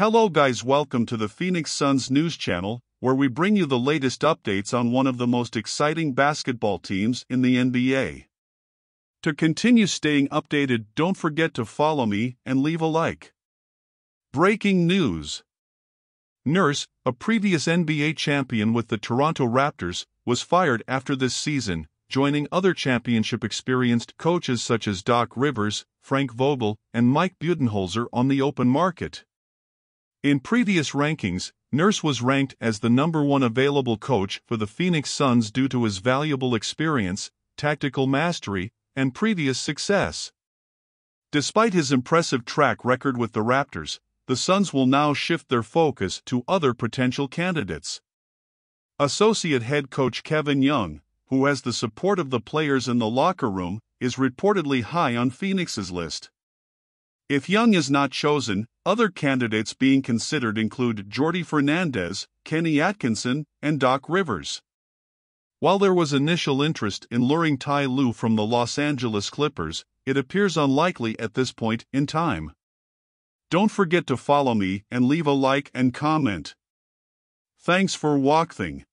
Hello guys, welcome to the Phoenix Suns news channel, where we bring you the latest updates on one of the most exciting basketball teams in the NBA. To continue staying updated, don't forget to follow me and leave a like. Breaking news. Nurse, a previous NBA champion with the Toronto Raptors, was fired after this season, joining other championship-experienced coaches such as Doc Rivers, Frank Vogel, and Mike Budenholzer on the open market. In previous rankings, Nurse was ranked as the #1 available coach for the Phoenix Suns due to his valuable experience, tactical mastery, and previous success. Despite his impressive track record with the Raptors, the Suns will now shift their focus to other potential candidates. Associate head coach Kevin Young, who has the support of the players in the locker room, is reportedly high on Phoenix's list. If Young is not chosen, other candidates being considered include Jordi Fernandez, Kenny Atkinson, and Doc Rivers. While there was initial interest in luring Ty Lue from the Los Angeles Clippers, it appears unlikely at this point in time. Don't forget to follow me and leave a like and comment. Thanks for watching.